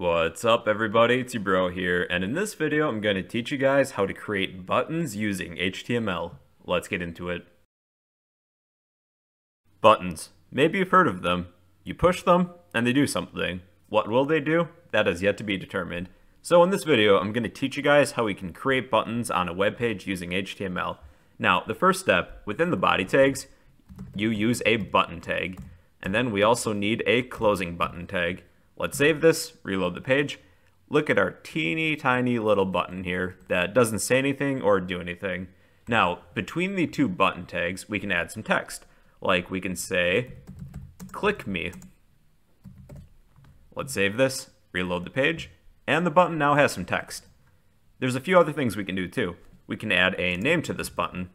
What's up everybody, it's your bro here, and in this video I'm going to teach you guys how to create buttons using HTML. Let's get into it. Buttons. Maybe you've heard of them. You push them, and they do something. What will they do? That is yet to be determined. So in this video I'm going to teach you guys how we can create buttons on a web page using HTML. Now the first step, within the body tags, you use a button tag, and then we also need a closing button tag. Let's save this, reload the page, look at our teeny tiny little button here that doesn't say anything or do anything. Now, between the two button tags, we can add some text. Like we can say, click me. Let's save this, reload the page, and the button now has some text. There's a few other things we can do too. We can add a name to this button.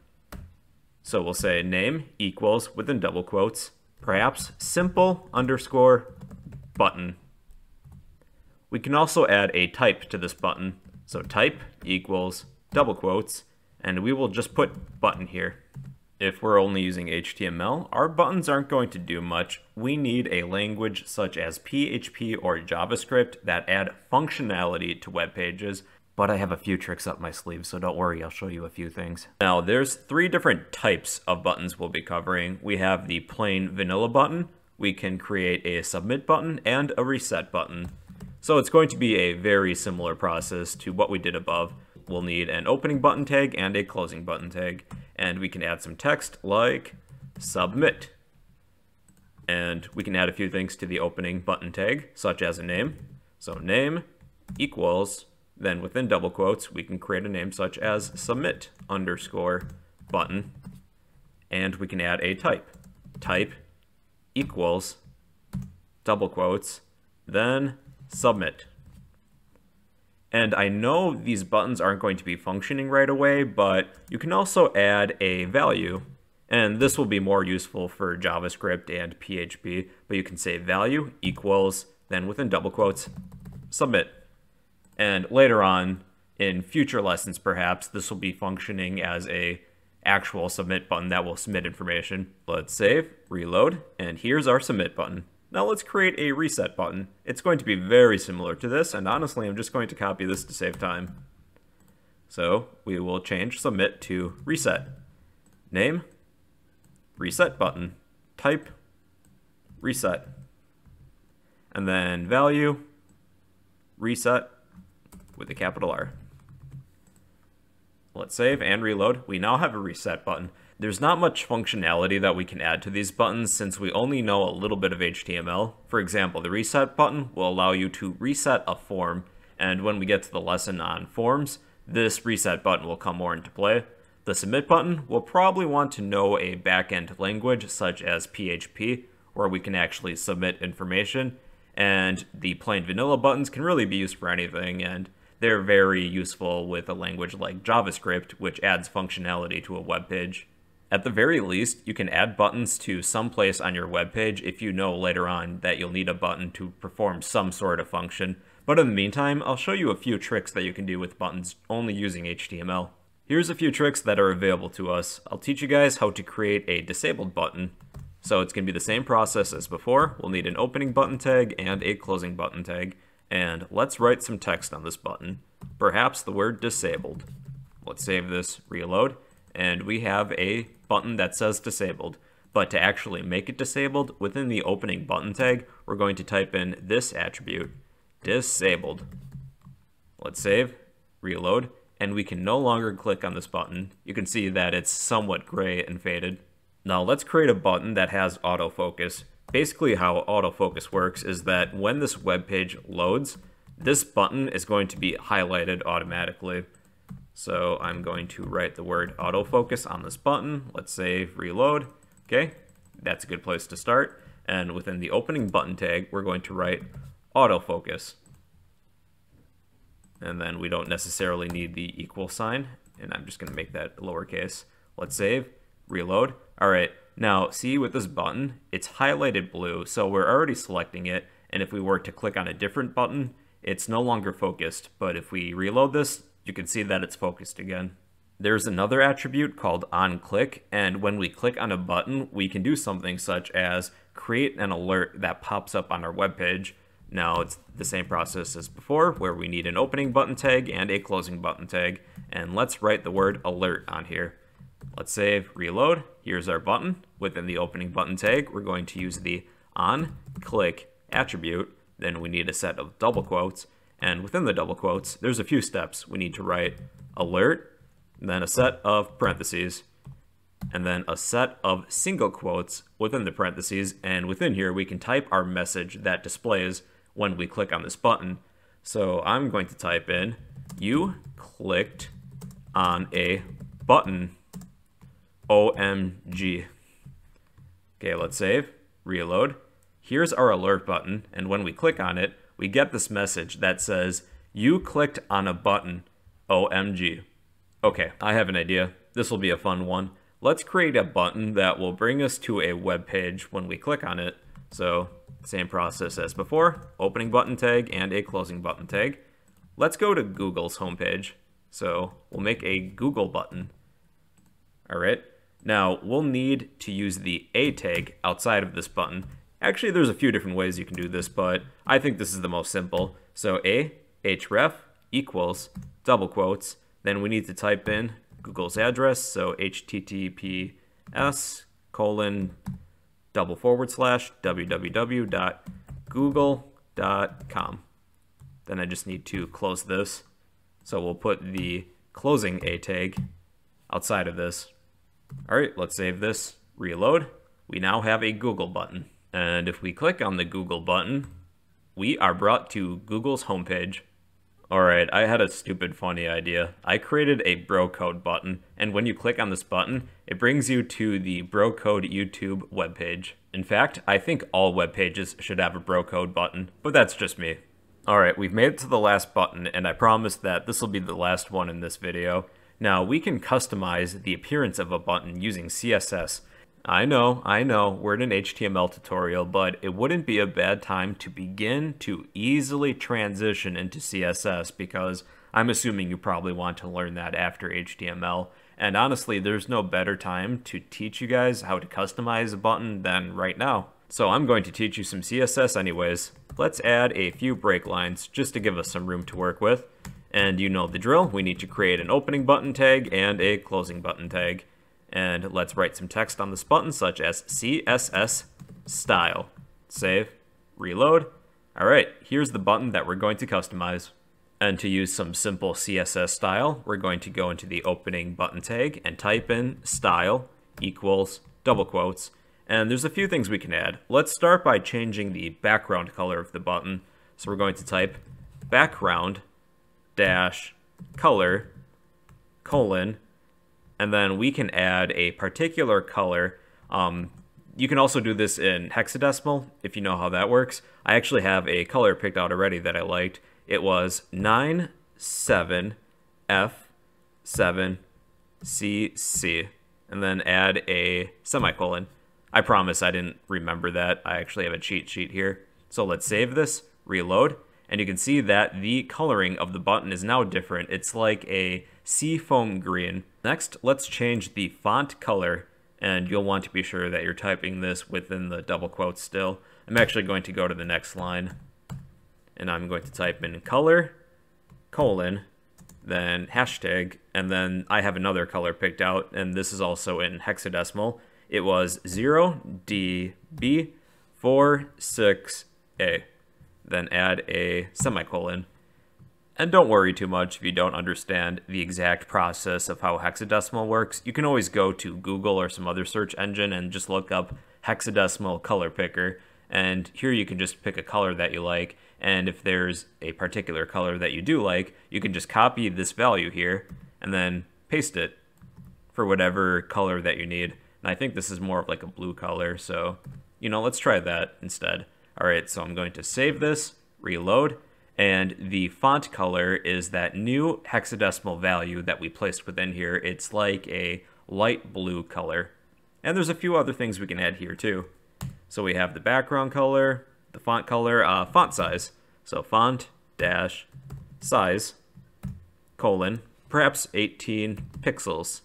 So we'll say name equals, within double quotes, perhaps simple underscore button. We can also add a type to this button, so type equals double quotes, and we will just put button here. If we're only using HTML, our buttons aren't going to do much. We need a language such as PHP or JavaScript that add functionality to web pages, but I have a few tricks up my sleeve, so don't worry, I'll show you a few things. Now, there's three different types of buttons we'll be covering. We have the plain vanilla button, we can create a submit button, and a reset button. So it's going to be a very similar process to what we did above. We'll need an opening button tag and a closing button tag. And we can add some text like submit. And we can add a few things to the opening button tag, such as a name. So name equals, then within double quotes, we can create a name such as submit underscore button. And we can add a type. Type equals, double quotes, then submit. And I know these buttons aren't going to be functioning right away, but you can also add a value. And this will be more useful for JavaScript and PHP, but you can say value equals, then within double quotes, submit. And later on, in future lessons perhaps, this will be functioning as an actual submit button that will submit information. Let's save, reload, and here's our submit button. Now let's create a reset button. It's going to be very similar to this, and honestly, I'm just going to copy this to save time. So we will change submit to reset. Name, reset button. Type, reset. And then value, reset with a capital R. Let's save and reload. We now have a reset button. There's not much functionality that we can add to these buttons since we only know a little bit of HTML. For example, the reset button will allow you to reset a form, and when we get to the lesson on forms, this reset button will come more into play. The submit button will probably want to know a back-end language such as PHP, where we can actually submit information, and the plain vanilla buttons can really be used for anything, and they're very useful with a language like JavaScript, which adds functionality to a web page. At the very least, you can add buttons to some place on your webpage if you know later on that you'll need a button to perform some sort of function. But in the meantime, I'll show you a few tricks that you can do with buttons only using HTML. Here's a few tricks that are available to us. I'll teach you guys how to create a disabled button. So it's going to be the same process as before. We'll need an opening button tag and a closing button tag. And let's write some text on this button. Perhaps the word disabled. Let's save this, reload, and we have a button that says disabled. But to actually make it disabled, within the opening button tag, we're going to type in this attribute, disabled. Let's save, reload, and we can no longer click on this button. You can see that it's somewhat gray and faded. Now let's create a button that has autofocus. Basically how autofocus works is that when this web page loads, this button is going to be highlighted automatically. So I'm going to write the word autofocus on this button. Let's save, reload. Okay, that's a good place to start. And within the opening button tag, we're going to write autofocus. And then we don't necessarily need the equal sign. And I'm just going to make that lowercase. Let's save, reload. All right, now see with this button, it's highlighted blue. So we're already selecting it. And if we were to click on a different button, it's no longer focused. But if we reload this, you can see that it's focused again. There's another attribute called onClick, and when we click on a button, we can do something such as create an alert that pops up on our webpage. Now it's the same process as before, where we need an opening button tag and a closing button tag. And let's write the word alert on here. Let's save, reload. Here's our button. Within the opening button tag, we're going to use the onClick attribute. Then we need a set of double quotes. And within the double quotes, there's a few steps. We need to write alert, then a set of parentheses, and then a set of single quotes within the parentheses. And within here, we can type our message that displays when we click on this button. So I'm going to type in, you clicked on a button, OMG. Okay, let's save, reload. Here's our alert button. And when we click on it, we get this message that says, you clicked on a button, OMG. Okay, I have an idea. This will be a fun one. Let's create a button that will bring us to a web page when we click on it. So same process as before, opening button tag and a closing button tag. Let's go to Google's homepage. So we'll make a Google button. All right, now we'll need to use the a tag outside of this button. Actually, there's a few different ways you can do this, but I think this is the most simple. So a href equals double quotes. Then we need to type in Google's address. So https://www.google.com. Then I just need to close this. So we'll put the closing a tag outside of this. All right, let's save this, reload. We now have a Google button. And if we click on the Google button, we are brought to Google's homepage. All right, I had a stupid funny idea. I created a Bro Code button, and when you click on this button, it brings you to the Bro Code YouTube webpage. In fact, I think all web pages should have a Bro Code button, but that's just me. All right, we've made it to the last button, and I promise that this will be the last one in this video. Now, we can customize the appearance of a button using CSS. I know, we're in an HTML tutorial, but it wouldn't be a bad time to begin to easily transition into CSS, because I'm assuming you probably want to learn that after HTML. And honestly, there's no better time to teach you guys how to customize a button than right now. So I'm going to teach you some CSS anyways. Let's add a few break lines just to give us some room to work with. And you know the drill, we need to create an opening button tag and a closing button tag. And let's write some text on this button, such as CSS style. Save, reload. All right, here's the button that we're going to customize. And to use some simple CSS style, we're going to go into the opening button tag and type in style equals double quotes. And there's a few things we can add. Let's start by changing the background color of the button. So we're going to type background dash color colon, and then we can add a particular color. You can also do this in hexadecimal if you know how that works. I actually have a color picked out already that I liked. It was 97F7CC, and then add a semicolon. I promise I didn't remember that. I actually have a cheat sheet here. So let's save this, reload, and you can see that the coloring of the button is now different. It's like a seafoam green. Next, let's change the font color, and you'll want to be sure that you're typing this within the double quotes still. I'm actually going to go to the next line, and I'm going to type in color, colon, then hashtag, and then I have another color picked out, and this is also in hexadecimal. It was 0DB46A, then add a semicolon. And don't worry too much if you don't understand the exact process of how hexadecimal works. You can always go to Google or some other search engine and just look up hexadecimal color picker. And here you can just pick a color that you like. And if there's a particular color that you do like, you can just copy this value here and then paste it for whatever color that you need. And I think this is more of like a blue color. So, you know, let's try that instead. All right, so I'm going to save this, reload. And the font color is that new hexadecimal value that we placed within here. It's like a light blue color. And there's a few other things we can add here too. So we have the background color, the font color, font size. So font dash size colon, perhaps 18 pixels.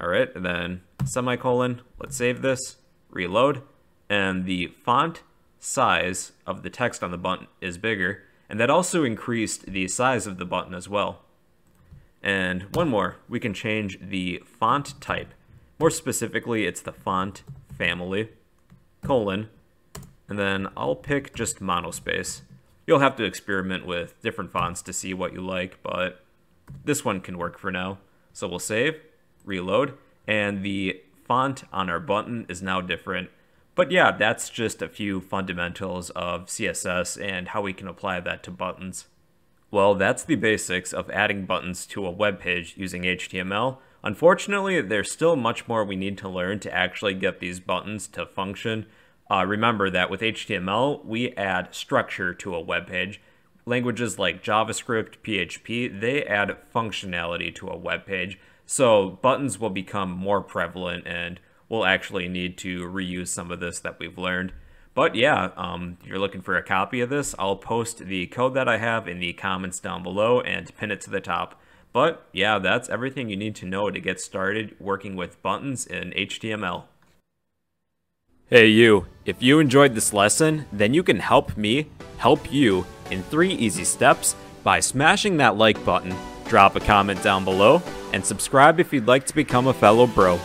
All right, and then semicolon. Let's save this, reload. And the font size of the text on the button is bigger, and that also increased the size of the button as well. And one more, we can change the font type. More specifically, it's the font family, colon, and then I'll pick just monospace. You'll have to experiment with different fonts to see what you like, but this one can work for now. So we'll save, reload, and the font on our button is now different. But yeah, that's just a few fundamentals of CSS and how we can apply that to buttons. Well, that's the basics of adding buttons to a web page using HTML. Unfortunately, there's still much more we need to learn to actually get these buttons to function. Remember that with HTML, we add structure to a web page. Languages like JavaScript, PHP, they add functionality to a web page. So buttons will become more prevalent, and we'll actually need to reuse some of this that we've learned. But yeah, if you're looking for a copy of this, I'll post the code that I have in the comments down below and pin it to the top. But yeah, that's everything you need to know to get started working with buttons in HTML. Hey you, if you enjoyed this lesson, then you can help me help you in 3 easy steps by smashing that like button, drop a comment down below, and subscribe if you'd like to become a fellow bro.